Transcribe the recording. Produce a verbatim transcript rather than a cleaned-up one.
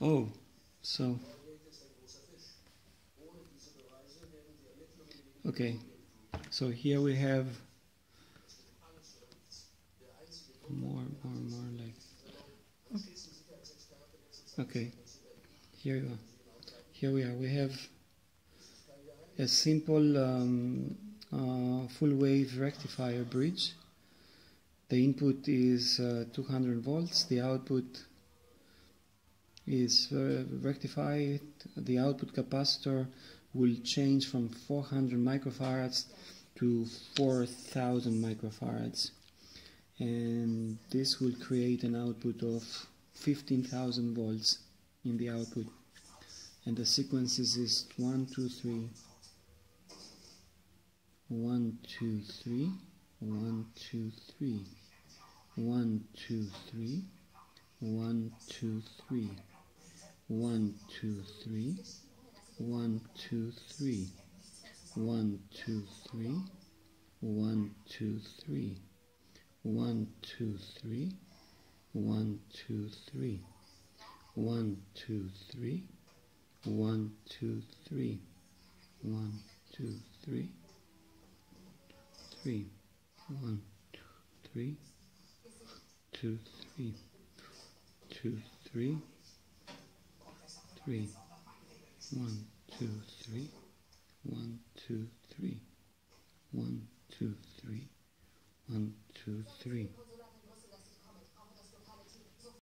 Oh, so. Okay, so here we have more, more, more like. Okay, here you are. Here we are. We have a simple um, uh, full wave rectifier bridge. The input is uh, two hundred volts. The output is uh, rectified. The output capacitor will change from four hundred microfarads to four thousand microfarads, and this will create an output of fifteen thousand volts in the output. And the sequences is one two three, one two three, one two three, one two three, one two three, one two three, one two three, one two three, one two three, one two three, one two three, one two three, one two three, one two three, one two three, one two three, one two three, one two three, one two three.